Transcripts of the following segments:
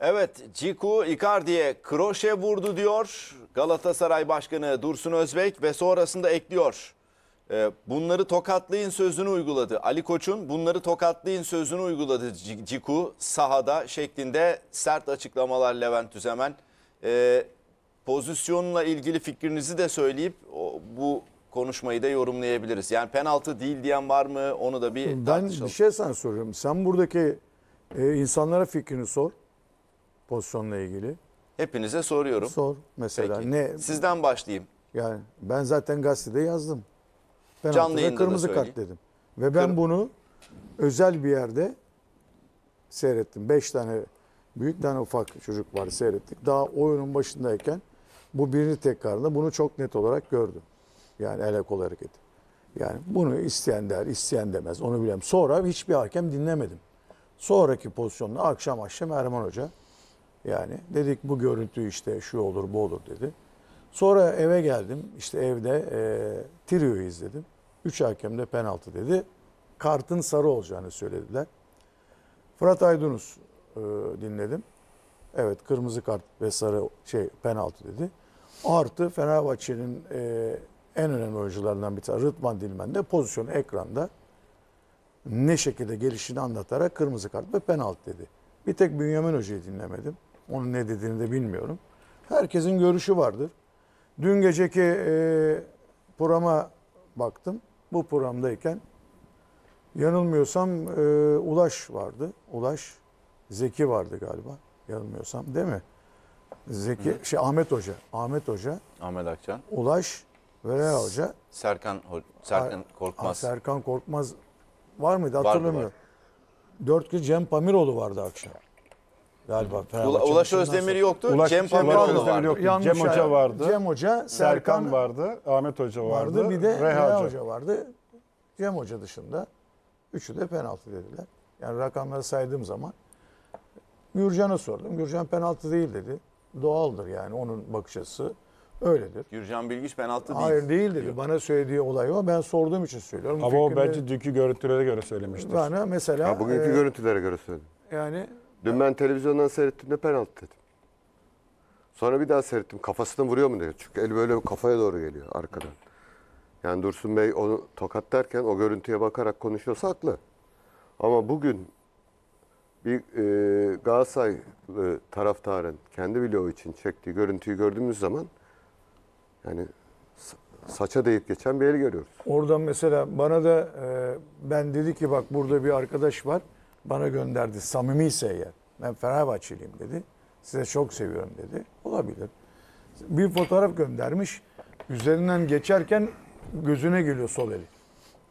Evet, Ciku Icardi'ye kroşe vurdu diyor Galatasaray Başkanı Dursun Özbek ve sonrasında ekliyor. Bunları tokatlayın sözünü uyguladı. Ali Koç'un bunları tokatlayın sözünü uyguladı Ciku sahada şeklinde sert açıklamalar Levent Üzemen. Pozisyonla ilgili fikrinizi de söyleyip bu konuşmayı da yorumlayabiliriz. Yani penaltı değil diyen var mı, onu da bir tartışalım. Ben bir şey sana soruyorum. Sen buradaki insanlara fikrini sor pozisyonla ilgili. Hepinize soruyorum. Sor mesela. Peki. Ne? Sizden başlayayım. Yani ben zaten gazetede yazdım. Penaltıda kırmızı kart dedim. Ve ben bunu özel bir yerde seyrettim. 5 tane büyük tane ufak çocuk var, seyrettik. Daha oyunun başındayken bu birini tekrarında bunu çok net olarak gördüm. Yani ele kol hareketi. Yani bunu isteyen der, isteyen demez. Onu bilmem. Sonra hiçbir hakem dinlemedim. Sonraki pozisyonda akşam Erman Hoca yani dedik bu görüntü işte şu olur bu olur dedi. Sonra eve geldim. İşte evde Trio'yu izledim. 3 hakem de penaltı dedi. Kartın sarı olacağını söylediler. Fırat Aydunus dinledim. Evet, kırmızı kart ve sarı penaltı dedi. Artı Fenerbahçe'nin en önemli oyuncularından bir tanesi Dilmen de pozisyonu ekranda ne şekilde gelişini anlatarak kırmızı kart ve penaltı dedi. Bir tek Bünyamin Hoca'yı dinlemedim. Onun ne dediğini de bilmiyorum. Herkesin görüşü vardır. Dün geceki programa baktım. Bu programdayken yanılmıyorsam Ulaş vardı. Ulaş, Zeki vardı galiba. Yanılmıyorsam değil mi? Zeki, Ahmet Hoca. Ahmet Akçan. Ulaş, Vera Hoca. Serkan Korkmaz. Serkan Korkmaz var mıydı? Hatırlamıyorum. 4 Cem Pamiroğlu vardı akşam. Galiba Ulaş Özdemir yoktu. Cem Pamiroğlu vardı. Cem Hoca vardı. Cem Hoca, Serkan vardı. Ahmet Hoca vardı. Bir de Reha Hoca vardı. Cem Hoca dışında. 3'ü de penaltı dediler. Yani rakamları saydığım zaman Gürcan'a sordum. Gürcan penaltı değil dedi. Doğaldır yani. Onun bakış açısı öyledir. Gürcan Bilgiç penaltı değil. Hayır değil dedi. Yok. Bana söylediği olay o. Ben sorduğum için söylüyorum. Ama o bence dünkü görüntülere göre söylemiştir. Bana mesela... Ya bugünkü görüntülere göre söyledim. Yani... Dün ben televizyondan seyrettiğimde penaltı dedim. Sonra bir daha seyrettim. Kafasını vuruyor mu diyor. Çünkü el böyle kafaya doğru geliyor arkadan. Yani Dursun Bey onu tokat derken o görüntüye bakarak konuşuyorsa haklı. Ama bugün bir Galatasaraylı taraftarın kendi bloğu için çektiği görüntüyü gördüğümüz zaman yani saça değip geçen bir el görüyoruz. Oradan mesela bana da ben dedi ki bak burada bir arkadaş var. Bana gönderdi, samimiyse eğer. Ben Fenerbahçeliyim dedi. Size çok seviyorum dedi. Olabilir. Bir fotoğraf göndermiş. Üzerinden geçerken gözüne geliyor sol eli.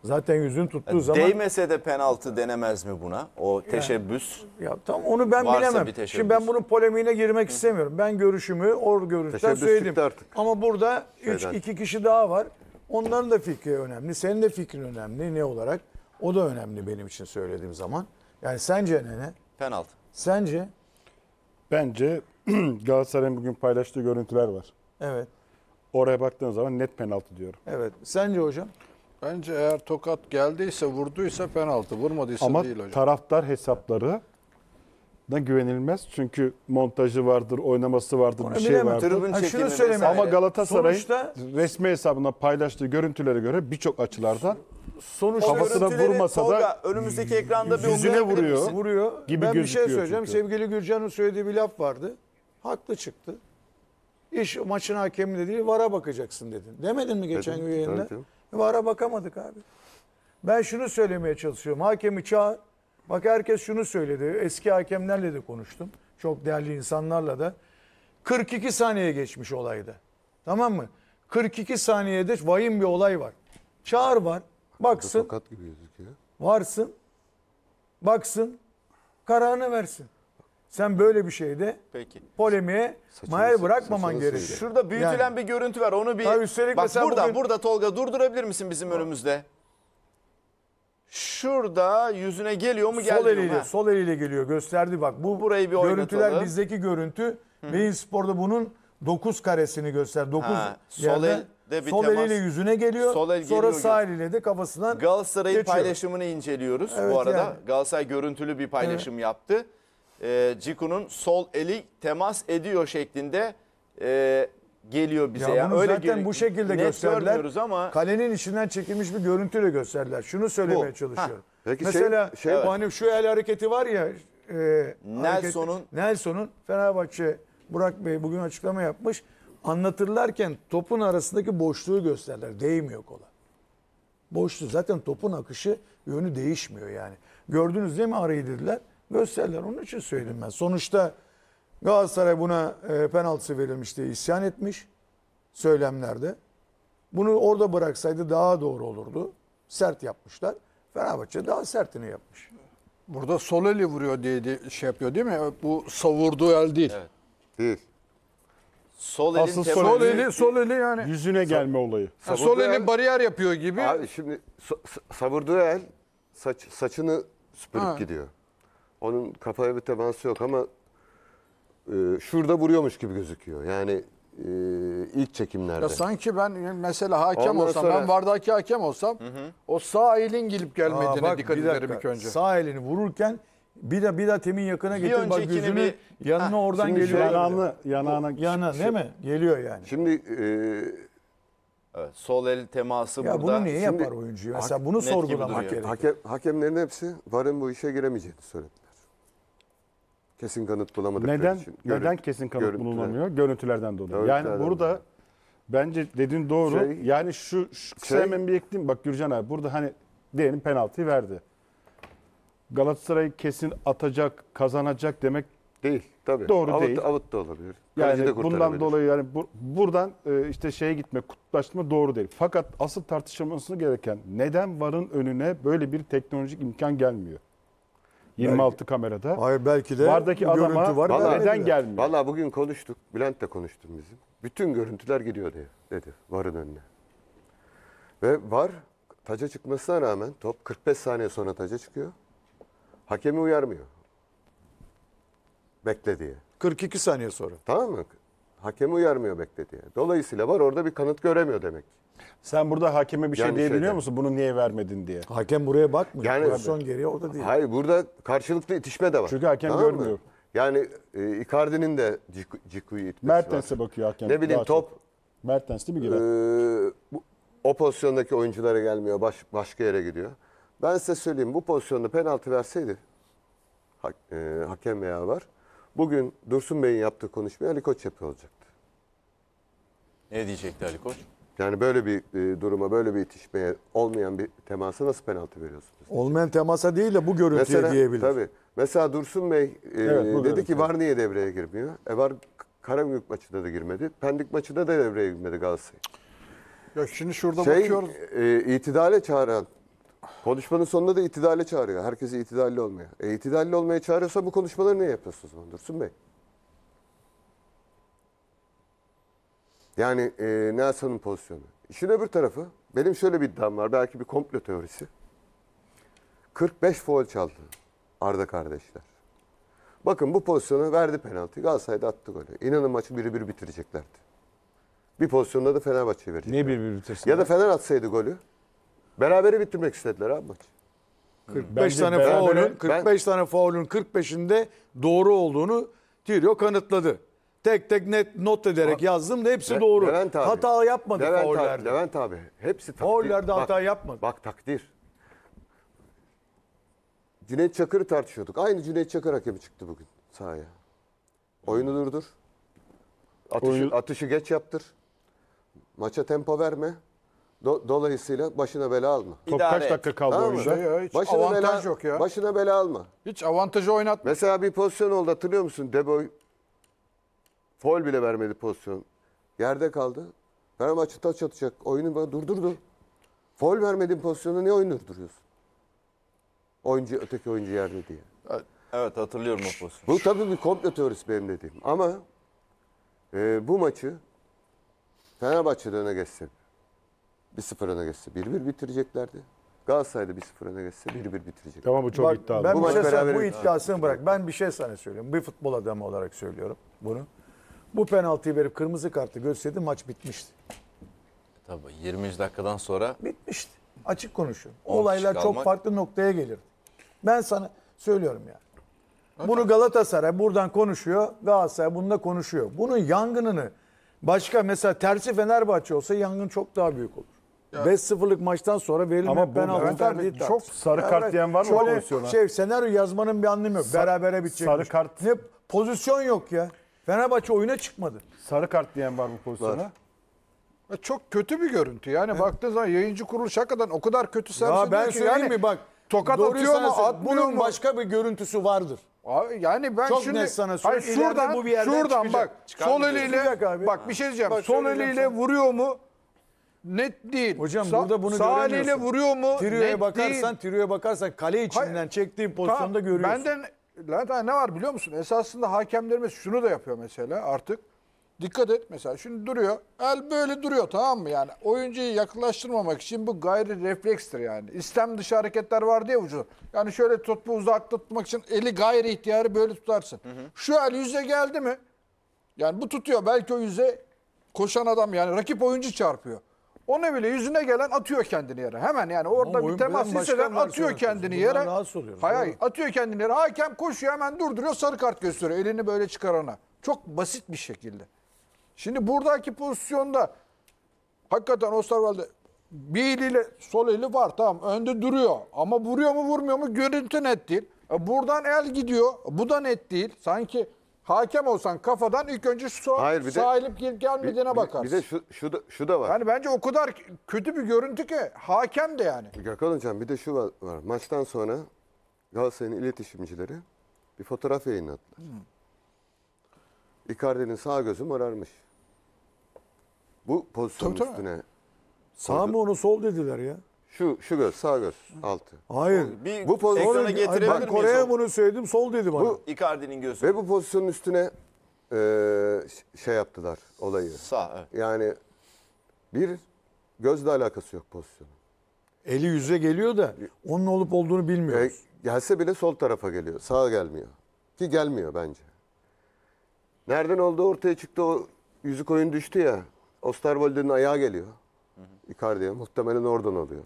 Zaten yüzünü tuttuğu zaman... Değmese de penaltı denemez mi buna? O teşebbüs. Ya tamam, onu ben bilemem. Şimdi ben bunun polemiğine girmek istemiyorum. Ben görüşümü görüşten söyledim. Ama burada iki kişi daha var. Onların da fikri önemli. Senin de fikrin önemli. Ne olarak? O da önemli benim için söylediğim zaman. Yani sence ne? Penaltı. Sence? Bence Galatasaray'ın bugün paylaştığı görüntüler var. Evet. Oraya baktığın zaman net penaltı diyorum. Evet. Sence hocam? Bence eğer tokat geldiyse, vurduysa penaltı. Vurmadıysa ama değil hocam. Ama taraftar hesaplarına güvenilmez. Çünkü montajı vardır, oynaması vardır, bir şey vardır. Ama Galatasaray'ın resmi hesabına paylaştığı görüntülere göre birçok açılardan kafasına vurmasa da önümüzdeki ekranda bir yüzüne vuruyor gibi ben bir şey söyleyeceğim. Çünkü. Sevgili Gürcan'ın söylediği bir laf vardı. Haklı çıktı. İş maçın hakemi de değil, VAR'a bakacaksın dedin. Demedin mi geçen gün yayında? VAR'a bakamadık abi. Ben şunu söylemeye çalışıyorum. Hakemi çağır. Bak herkes şunu söyledi. Eski hakemlerle de konuştum. Çok değerli insanlarla da. 42 saniye geçmiş olayda. Tamam mı? 42 saniyede vahim bir olay var. Çağır VAR. Baksın, tokat gibi gözüküyor. Varsın, baksın, kararını versin. Sen böyle bir şeyde polemiğe mahal bırakmaman gerekiyor. Şurada büyütülen bir görüntü var. Onu bir bak burada Tolga durdurabilir misin bizim önümüzde? Şurada yüzüne geliyor mu gelmiyor mu? Sol eliyle geliyor, gösterdi bak. Bu burayı bir görüntüler oynatalım. Bizdeki görüntü Beyin Spor'da bunun 9 karesini göster. 9 yerde. Sol eliyle yüzüne geliyor. Sonra sağ eliyle de kafasından Galatasaray'ın paylaşımını inceliyoruz. Evet, bu arada Galatasaray görüntülü bir paylaşım yaptı. Ciku'nun sol eli temas ediyor şeklinde geliyor bize. Ya bunu öyle zaten bu şekilde gösterdiler ama kalenin içinden çekilmiş bir görüntüyle gösterdiler. Şunu söylemeye çalışıyorum. Peki mesela hani şu el hareketi var ya, Nelson'un Fenerbahçe, Burak Bey bugün açıklama yapmış. Anlatırlarken topun arasındaki boşluğu gösterdiler. Değmiyor kola. Boşluğu, zaten topun akışı yönü değişmiyor yani. Gördünüz değil mi arayı dediler. Gösterdiler, onun için söyledim ben. Sonuçta Galatasaray buna penaltısı verilmişti, isyan etmiş söylemlerde. Bunu orada bıraksaydı daha doğru olurdu. Sert yapmışlar. Fenerbahçe daha sertini yapmış. Burada sol eli vuruyor diye şey yapıyor değil mi? Bu savurduğu el değil. Evet. Değil. Sol elin asıl sol eli yani. Yüzüne gelme olayı. Ha, sol eli bariyer yapıyor gibi. Abi şimdi savurduğu el saçını süpürüp gidiyor. Onun kafaya bir teması yok ama şurada vuruyormuş gibi gözüküyor. Yani ilk çekimlerde. Ya sanki ben mesela hakem ben vardaki hakem olsam o sağ elin gelip gelmediğine dikkat ederim ilk önce. Sağ elini vururken bir daha temin yakına getir, bak gözünü yanına oradan geliyor. Yanağına değil mi? Geliyor yani. Şimdi evet, sol el teması ya burada. Bunu niye şimdi yapar oyuncu? Mesela bunu sorgulamak gerekiyor. Hakemlerin hepsi VAR'ın bu işe giremeyeceğini söylediler. Kesin kanıt bulamadıkları için. Neden kesin kanıt bulunamıyor? Görüntülerden dolayı. Yani burada bence dediğin doğru. Yani hemen bir ekleyeyim. Bak Gürcan abi, burada hani diyelim penaltıyı verdi. Galatasaray kesin atacak, kazanacak demek değil. Tabii. Doğru değil. Avut da olabilir. Yani de bundan dolayı yani buradan işte şeye gitme, kutuplaştırma doğru değil. Fakat asıl tartışılması gereken neden VAR'ın önüne böyle bir teknolojik imkan gelmiyor? 26 belki, kamerada. Hayır belki de VAR'daki adama var, neden gelmiyor? Valla bugün konuştuk. Bülent'le konuştum bizim. Bütün görüntüler gidiyor diye dedi VAR'ın önüne. Ve VAR taca çıkmasına rağmen top 45 saniye sonra taca çıkıyor. Hakemi uyarmıyor. Bekle diye. 42 saniye sonra. Tamam mı? Hakemi uyarmıyor bekle diye. Dolayısıyla VAR orada bir kanıt göremiyor demek. Sen burada hakeme bir şey diyebiliyor musun? Bunu niye vermedin diye. Hakem buraya bakmıyor. Yani son geriye orada değil. Hayır, burada karşılıklı itişme de var. Çünkü hakem görmüyor. Mı? Yani Icardi'nin de Ciku'yu itmesi var. Mertens'e bakıyor hakem. Ne bileyim top. Mertens değil mi girer? O pozisyondaki oyunculara gelmiyor. Başka yere gidiyor. Ben size söyleyeyim, bu pozisyonda penaltı verseydi hakem veya VAR, bugün Dursun Bey'in yaptığı konuşmayı Ali Koç yapıyor olacaktı. Ne diyecekti Ali Koç? Yani böyle bir duruma, böyle bir itişmeye, olmayan bir temasa nasıl penaltı veriyorsunuz? Olmayan temasa değil de bu görüntüye mesela, diyebilir. Tabii. Mesela Dursun Bey dedi ki VAR niye devreye girmiyor? VAR Karagümrük maçında da girmedi. Pendik maçında da devreye girmedi Galatasaray. Ya şimdi şurada bakıyoruz. İtidale çağıran, konuşmanın sonunda da itidale çağırıyor. Herkesi itidalli olmaya. İtidalli olmaya çağırıyorsa bu konuşmaları niye yapıyorsunuz Dursun Bey? Yani Nelson'un pozisyonu. İşin öbür tarafı, benim şöyle bir iddiam var. Belki bir komplo teorisi. 45 faul çaldı Arda kardeşler. Bakın bu pozisyonu verdi penaltı. Galatasaray'da attı golü. İnanın maçı 1-1 bitireceklerdi. Bir pozisyonda da Fenerbahçe'ye verecekler. Ne 1-1 bitirsin? Ya da Fener atsaydı golü. Berabere bitirmek istediler abi maç. 45 tane faulün 45'inde doğru olduğunu Trio kanıtladı. Tek tek net not ederek yazdım da hepsi doğru. Levent abi, hata yapmadı faullerde. Levent abi hepsi takdir. Faullerde hata yapmadı. Bak takdir. Cüneyt Çakır'ı tartışıyorduk. Aynı Cüneyt Çakır hakemi çıktı bugün sahaya. Oyunu durdur. Atışı geç yaptır. Maça tempo verme. Dolayısıyla başına bela alma. Top kaç dakika kaldı oyunda? Hiç avantaj yok ya. Başına bela alma. Hiç avantajı oynatma. Mesela bir pozisyon oldu, hatırlıyor musun? Deboy faul bile vermedi pozisyon. Yerde kaldı. Fenerbahçe taç atacak. Oyunu durdurdu. Faul vermediğin pozisyonu niye oyunu durduruyorsun? Öteki oyuncu yerde diye. Evet, hatırlıyorum o pozisyonu. Bu tabii bir komplo teorisi benim dediğim. Ama bu maçı Fenerbahçe'de öne geçse, 1-0 öne geçse 1-1 bitireceklerdi. Galatasaray'da 1-0 öne geçse 1-1 bitireceklerdi. Tamam, bu çok iddialı. Ben bu iddiasını bırak. Ben bir şey sana söylüyorum. Bir futbol adamı olarak söylüyorum bunu. Bu penaltıyı verip kırmızı kartı gösterdi, maç bitmişti. Tabii 20. dakikadan sonra bitmişti. Açık konuşuyorum. Olaylar çok farklı noktaya gelir. Ben sana söylüyorum yani. Bunu Galatasaray buradan konuşuyor. Galatasaray bunda konuşuyor. Bunun yangınını başka, mesela tersi Fenerbahçe olsa yangın çok daha büyük olur. 5-0'lık maçtan sonra verilme penaltı değil. Çok sarı kart diyen var mı? Şöyle senaryo yazmanın bir anlamı yok. Berabere bitecek. Sarı kart. Ne, pozisyon yok ya. Fenerbahçe oyuna çıkmadı. Sarı kart diyen var mı pozisyona? Var. Çok kötü bir görüntü. Yani evet, baktığınız zaman yayıncı kuruluş hakikaten o kadar kötü servis ediyor. Ben söyleyeyim yani, mi bak. Tokat atıyor mu? Bunun mu? Başka bir görüntüsü vardır. Abi yani ben çok şimdi net sana söyleyeyim. Şuradan, bu bir yerden şuradan bak. Sol eliyle bak, bir şey diyeceğim. Bak, sol eliyle vuruyor mu? Net değil. Hocam burada bunu sağ eliyle vuruyor mu? Trio'ya bakarsan, kale içinden çektiği pozisyonda görüyorsun. Benden ne var biliyor musun? Esasında hakemlerimiz şunu da yapıyor mesela artık. Dikkat et mesela, şimdi duruyor. El böyle duruyor, tamam mı? Yani oyuncuyu yaklaştırmamak için bu gayri reflekstir yani. İstem dışı hareketler var diye vücudu. Yani şöyle topu uzakta tutmak için eli gayri ihtiyarı böyle tutarsın. Hı hı. Şu el yüze geldi mi? Yani bu tutuyor. Belki o yüze koşan adam, yani rakip oyuncu çarpıyor. Ona bile yüzüne gelen atıyor kendini yere. Hemen yani orada bir temas hisseden atıyor kendini yere. Hayır, atıyor kendini yere. Hakem koşuyor, hemen durduruyor, sarı kart gösteriyor. Elini böyle çıkarana. Çok basit bir şekilde. Şimdi buradaki pozisyonda hakikaten Osterwald'e bir eliyle, sol eli var, tamam, önde duruyor. Ama vuruyor mu vurmuyor mu görüntü net değil. Buradan el gidiyor, bu da net değil. Sanki hakem olsan kafadan ilk önce sağ elip gelip gelmediğine bakarsın. Bir de şu da var. Yani bence o kadar kötü bir görüntü ki hakem de yani. Gökhan Hocam bir de şu var. Maçtan sonra Galatasaray'ın iletişimcileri bir fotoğraf yayınladılar. Icardi'nin sağ gözü morarmış. Bu pozisyon tabii, üstüne. Tabii. Sağ mı onu, sol dediler ya. Şu göz, sağ göz altı. Hayır. Bu pozisyona getirebilir miyiz? Ben Kore'ye bunu söyledim, sol dedi bana. Bu Icardi'nin gözü. Ve bu pozisyonun üstüne şey yaptılar olayı. Sağ, evet. Yani bir gözle alakası yok pozisyonun. Eli yüze geliyor da onun olup olduğunu bilmiyoruz. Gelse bile sol tarafa geliyor. Sağa gelmiyor. Ki gelmiyor bence. Nereden oldu ortaya çıktı, o yüzük oyun düştü ya. Osterwald'in ayağı geliyor. Icardi'ye muhtemelen oradan oluyor.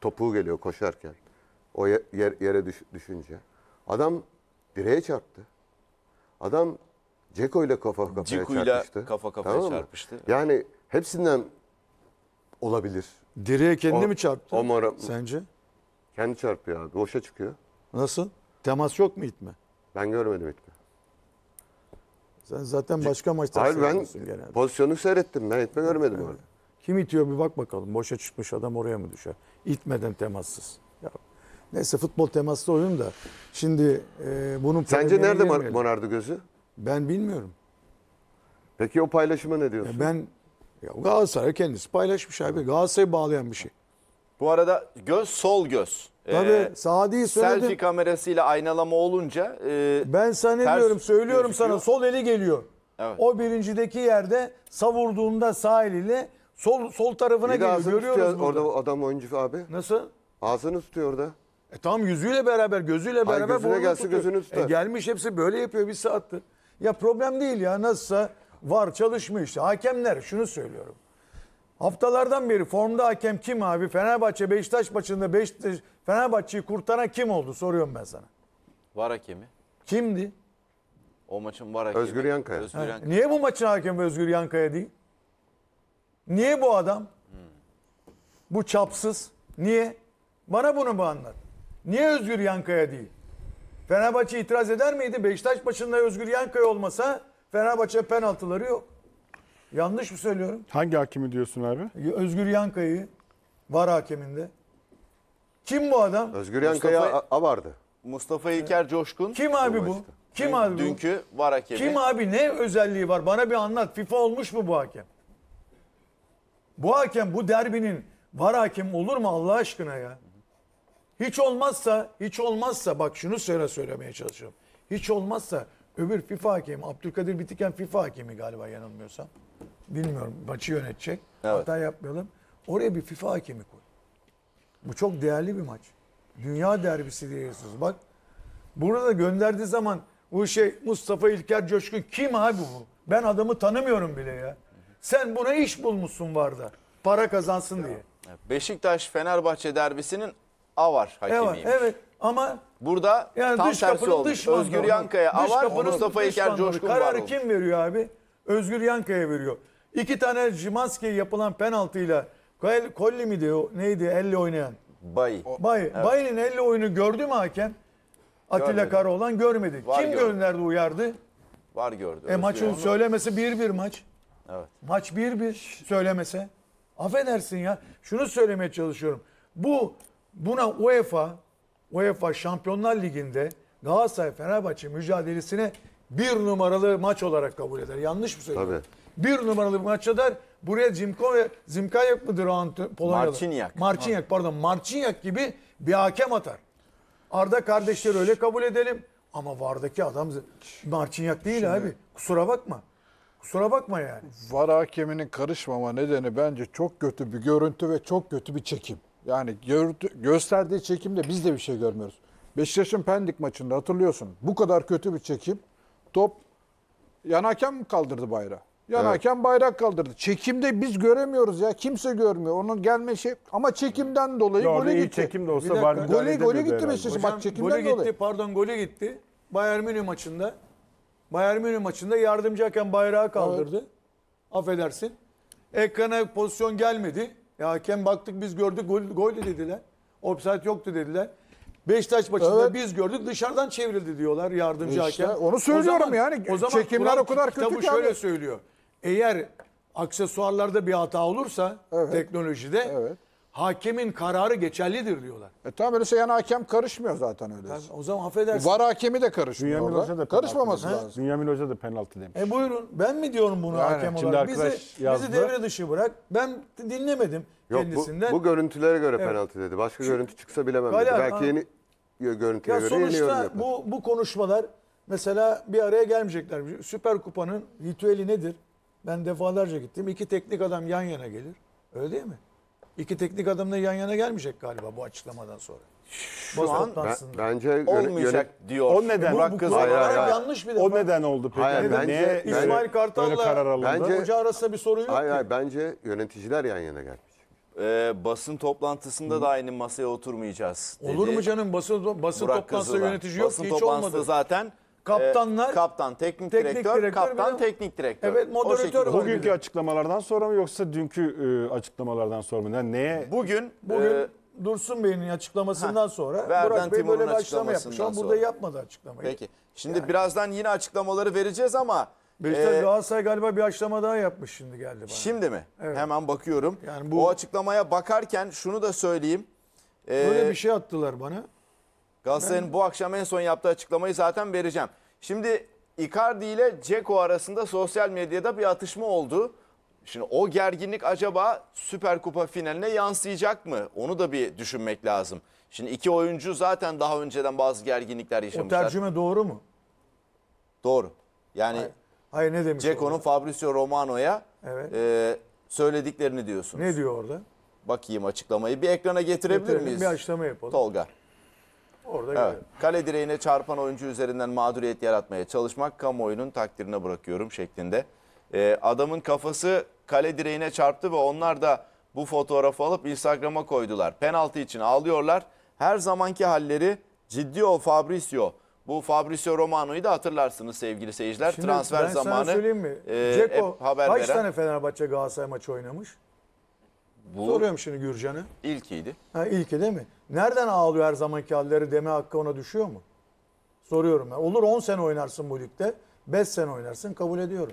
Topuğu geliyor koşarken. O yere düşünce. Adam direğe çarptı. Adam Dzeko ile kafa kafaya çarpıştı. Tamam, çarpıştı. Yani hepsinden olabilir. Direğe kendi mi çarptı? Sence? Kendi çarpıyor abi. Boşa çıkıyor. Nasıl? Temas yok mu, itme? Ben görmedim itme. Sen zaten başka maçta seyrediyorsun genelde. Hayır, ben pozisyonu seyrettim. Ben itme görmedim orada. Kim itiyor bir bak bakalım. Boşa çıkmış adam oraya mı düşer? İtmeden temassız. Ya, neyse, futbol temaslı oyun da. Şimdi bunun... Sence nerede morardı gözü? Ben bilmiyorum. Peki o paylaşıma ne diyorsun? Galatasaray kendisi paylaşmış abi. Galatasaray'ı bağlayan bir şey. Bu arada göz, sol göz. Tabii, sağa değil, söyledim. Selfie kamerasıyla aynalama olunca... ben sana ne diyorum, söylüyorum gözüküyor. Sana sol eli geliyor. Evet. O birincideki yerde savurduğunda sağ eliyle sol tarafına geliyor. Görüyoruz orada adam oyuncu abi. Nasıl? Ağzını tutuyor orada. Tam yüzüyle beraber, gözüyle beraber. Hayır, gözüne gelse tutuyor. Gözünü tutar. Gelmiş, hepsi böyle yapıyor bir saattir. Ya problem değil ya, nasılsa var çalışmıyor işte. Hakemler, şunu söylüyorum. Haftalardan beri formda hakem kim abi? Fenerbahçe Beşiktaş maçında Fenerbahçe'yi kurtaran kim oldu? Soruyorum ben sana. VAR hakemi. Kimdi? O maçın VAR hakemi. Özgür Yankaya. Niye bu maçın hakemi Özgür Yankaya değil? Niye bu adam? Bu çapsız. Niye? Bana bunu mu anlat? Niye Özgür Yankaya değil? Fenerbahçe itiraz eder miydi? Beşiktaş maçında Özgür Yankaya olmasa Fenerbahçe penaltıları yok. Yanlış mı söylüyorum? Hangi hakemi diyorsun abi? Özgür Yankaya'yı VAR hakeminde. Kim bu adam? Özgür Yankaya vardı. Mustafa İlker Coşkun. Kim abi bu? Kim abi bu? Dünkü VAR hakemi. Kim abi, ne özelliği var? Bana bir anlat. FIFA olmuş mu bu hakem? Bu hakem bu derbinin VAR hakemi olur mu Allah aşkına ya? Hiç olmazsa bak şunu söylemeye çalışıyorum. Hiç olmazsa öbür FIFA hakemi, Abdülkadir Bitiken FIFA hakemi galiba, yanılmıyorsam. Bilmiyorum, maçı yönetecek. Evet. Hata yapmayalım. Oraya bir FIFA hakemi koy. Bu çok değerli bir maç. Dünya derbisi diyorsunuz. Bak burada gönderdiği zaman o Mustafa İlker Coşkun kim abi bu? Ben adamı tanımıyorum bile ya. Sen buna iş bulmuşsun VAR'da. Para kazansın diye. Beşiktaş Fenerbahçe derbisinin AVAR hakemiymiş. Evet. Ama burada yani tam dış tersi oldu. Özgür Yankaya avar, Mustafa İlker Coşkun var. Kararı kim veriyor abi? Özgür Yankaya veriyor. İki tane Szymanski'ye yapılan penaltıyla Kolli miydi o? Neydi? Elle oynayan. Bayi. Bayi. Evet. Bayi'nin elle oyunu gördü mü hakem? Atilla Karaoğlan görmedi. Var kim gördü. Gönderdi, uyardı? Var gördü. Maçın söylemesi 1-1 maç. Evet. Maç 1-1 söylemese. Affedersin ya. Şunu söylemeye çalışıyorum. Buna UEFA Şampiyonlar Ligi'nde Galatasaray-Fenerbahçe mücadelesine 1 numaralı maç olarak kabul eder. Yanlış mı söylüyorum? Tabii. 1 numaralı maça der. Buraya Zimkayak mıdır o Polonyalı? Marciniak. Pardon. Marciniak gibi bir hakem atar. Arda kardeşleri öyle kabul edelim. Ama VAR'daki adam Marciniak değil. Şimdi, abi. Kusura bakma. Kusura bakma yani. VAR hakeminin karışmama nedeni bence çok kötü bir görüntü ve çok kötü bir çekim. Yani gösterdiği çekimde biz de bir şey görmüyoruz. Beşiktaş'ın Pendik maçında hatırlıyorsun. Bu kadar kötü bir çekim. Top yan hakem kaldırdı bayrağı. Yan hakem bayrak kaldırdı. Çekimde biz göremiyoruz ya. Kimse görmüyor. Onun gelme şey. Ama çekimden dolayı gole gitti. Çekim de olsa var. Gole gitti Beşiktaş'ın. Bak çekimden dolayı. Gole gitti. Pardon, gole gitti. Bayern Münih maçında yardımcı hakem bayrağı kaldırdı. Evet. Affedersin. Ekrana pozisyon gelmedi. Ya hakem baktık biz gördük gol dediler. Ofsayt yoktu dediler. Beşiktaş maçında biz gördük dışarıdan çevrildi diyorlar yardımcı hakem. Onu söylüyorum o zaman çekimler o kadar kötü ki. Şöyle söylüyor. Eğer aksesuarlarda bir hata olursa teknolojide hakemin kararı geçerlidir diyorlar. Tamam öyleyse yani hakem karışmıyor zaten öyle. O zaman affedersin. VAR hakemi de karışmıyor. Dünyamin Hoca da karışmaması lazım. Dünyamin Hoca da penaltı demiş. Buyurun ben mi diyorum bunu hakem olarak? Bizi devre dışı bırak. Ben dinlemedim kendisinden. Bu görüntülere göre penaltı dedi. Başka görüntü çıksa bilemem dedi. Belki yeni görüntüye göre yeni yorum yapar. Bu konuşmalar mesela bir araya gelmeyecekler. Süper Kupa'nın ritüeli nedir? Ben defalarca gittim. 2 teknik adam yan yana gelir. Öyle değil mi? 2 teknik adamla yan yana gelmeyecek galiba bu açıklamadan sonra. Şu an bence olmayacak diyor. O neden? Bu yanlış bir de. O neden oldu peki? Hayır, bence İsmail Kartal'la hoca arasında bir sorun yok. Hayır, bence yöneticiler yan yana gelmeyecek. Basın toplantısında da aynı masaya oturmayacağız dedi. Olur mu canım? Basın toplantısında yönetici yok ki, hiç olmadı zaten. Kaptanlar, kaptan, teknik direktör, kaptan, teknik direktör. Evet, moderatör. Bugünkü açıklamalardan sonra mı yoksa dünkü açıklamalardan sonra mı? Yani neye? Bugün Dursun Bey'in açıklamasından sonra Burak Bey böyle bir açıklama yapmış. Şu an burada yapmadı açıklamayı. Peki. Şimdi birazdan yine açıklamaları vereceğiz ama Beşiktaş Galatasaray galiba bir açıklama daha yapmış şimdi geldi bana. Şimdi mi? Evet. Hemen bakıyorum. Yani o açıklamaya bakarken şunu da söyleyeyim. Böyle bir şey attılar bana. Galatasaray'ın bu akşam en son yaptığı açıklamayı zaten vereceğim. Şimdi Icardi ile Dzeko arasında sosyal medyada bir atışma oldu. Şimdi o gerginlik acaba Süper Kupa finaline yansıyacak mı? Onu da bir düşünmek lazım. Şimdi 2 oyuncu zaten daha önceden bazı gerginlikler yaşamışlar. O tercüme doğru mu? Doğru. Yani hayır, ne demiş? Dzeko'nun Fabrizio Romano'ya söylediklerini diyorsunuz. Ne diyor orada? Bakayım açıklamayı. Bir ekrana getirebilir miyiz? Bir açıklama yapalım. Tolga. Kale direğine çarpan oyuncu üzerinden mağduriyet yaratmaya çalışmak kamuoyunun takdirine bırakıyorum şeklinde. Adamın kafası kale direğine çarptı ve onlar da bu fotoğrafı alıp Instagram'a koydular. Penaltı için ağlıyorlar. Her zamanki halleri ciddi o Fabrizio. Bu Fabrizio Romano'yu da hatırlarsınız sevgili seyirciler. Şimdi transfer zamanı. Söyleyeyim mi? Dzeko kaç tane Fenerbahçe Galatasaray maçı oynamış? Soruyorum şimdi Gürcan'ı. İlkiydi. İlki değil mi? Nereden ağlıyor her zamanki halleri deme hakkı ona düşüyor mu? Soruyorum ben. Olur 10 sene oynarsın bu ligde. 5 sene oynarsın, kabul ediyorum.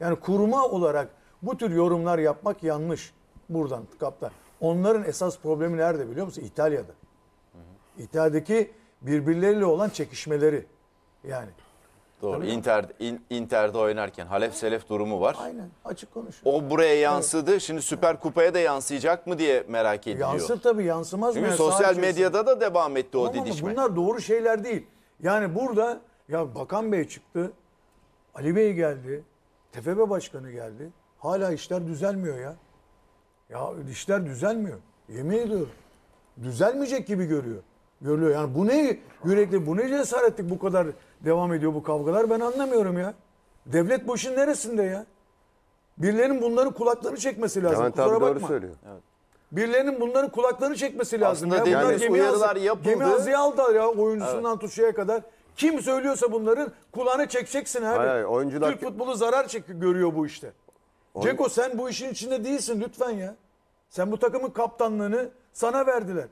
Yani kuruma olarak bu tür yorumlar yapmak yanlış. Buradan kapta. Onların esas problemi nerede biliyor musun? İtalya'da. İtalya'daki birbirleriyle olan çekişmeleri. Yani. Doğru. Inter'de oynarken Halef Selef durumu var. Aynen. Açık konuşuyor. O buraya yansıdı. Evet. Şimdi Süper Kupa'ya da yansıyacak mı diye merak ediliyor. Yansır tabii, yansımaz mı? Çünkü sosyal medyada da devam etti o didişme. Bunlar doğru şeyler değil. Yani burada ya Bakan Bey çıktı. Ali Bey geldi. TFF Başkanı geldi. Hala işler düzelmiyor ya. Ya işler düzelmiyor. Yemin ediyorum. Düzelmeyecek gibi görülüyor. Yani bu ne yürekli, bu ne cesaretlik, bu kadar devam ediyor bu kavgalar, ben anlamıyorum ya. Devlet bu işin neresinde ya? Birilerinin bunların kulaklarını çekmesi lazım. Kusura bakma. Doğru söylüyor. Evet. Birilerinin bunların kulaklarını çekmesi lazım. Aslında ya. Bunlar gemi azıya aldı ya oyuncusundan tuşuya kadar. Kim söylüyorsa bunların kulağını çekeceksin abi. Hayır, oyuncular... Türk futbolu zarar görüyor bu işte. Dzeko sen bu işin içinde değilsin lütfen ya. Sen bu takımın kaptanlığını sana verdiler.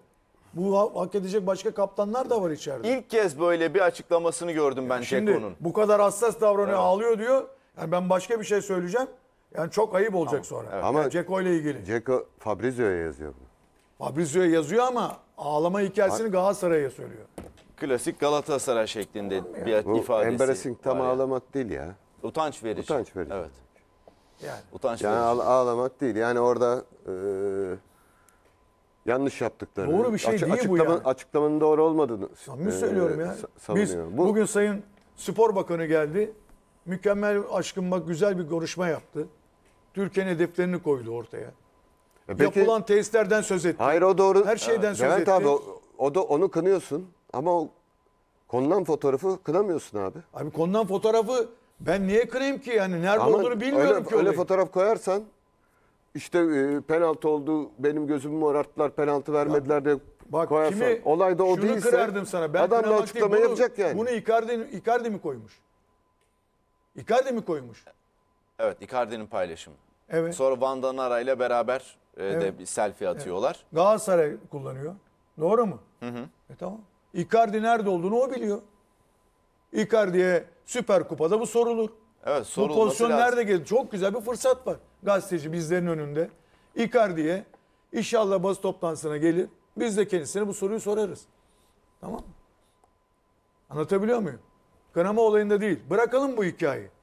Bu hak edecek başka kaptanlar da var içeride. İlk kez böyle bir açıklamasını gördüm ben Dzeko'nun. Bu kadar hassas davranıyor, ağlıyor diyor. Yani ben başka bir şey söyleyeceğim. Yani çok ayıp olacak sonra. Evet. Ama Dzeko ile ilgili. Dzeko Fabrizio'ya yazıyor bunu. Fabrizio'ya yazıyor ama ağlama hikayesini Galatasaray'a söylüyor. Klasik Galatasaray şeklinde bir ifadesi. Bu embarrassing tam ağlamak değil ya. Utanç verici. Utanç verici. Evet. Yani, ağlamak değil. Yani orada yanlış yaptıklarını. Doğru bir şey değil bu yani. Açıklamanın doğru olmadığını. Samimi söylüyorum ya. Bugün Sayın Spor Bakanı geldi. Mükemmel aşkım bak güzel bir konuşma yaptı. Türkiye'nin hedeflerini koydu ortaya. Yapılan tesislerden söz etti. Hayır o doğru. Her şeyden söz etti. Abi, onu kınıyorsun ama o konulan fotoğrafı kınamıyorsun abi. Abi konulan fotoğrafı ben niye kırayım ki yani? Nerede olduğunu bilmiyorum öyle, ki. Öyle fotoğraf koyarsan işte penaltı oldu, benim gözümü morarttılar, penaltı vermediler ya, diye bak, koyarsan. Olay da o değilse. Şunu kırardım sana. Ben adam da açıklama yapacak yani. Bunu Icardi mi koymuş? Icardi mi koymuş? Evet, Icardi'nin paylaşımı. Evet. Sonra Van Danara ile beraber de bir selfie atıyorlar. Evet. Galatasaray kullanıyor. Doğru mu? Hı hı. Tamam. Icardi nerede olduğunu o biliyor. Icardi'ye Süper Kupa'da bu sorulur. Evet, sorulması lazım. Bu pozisyon nerede geldi? Çok güzel bir fırsat var. Gazeteci bizlerin önünde. Icardi'ye inşallah basın toplantısına gelir. Biz de kendisine bu soruyu sorarız. Tamam mı? Anlatabiliyor muyum? Kanama olayında değil. Bırakalım bu hikayeyi.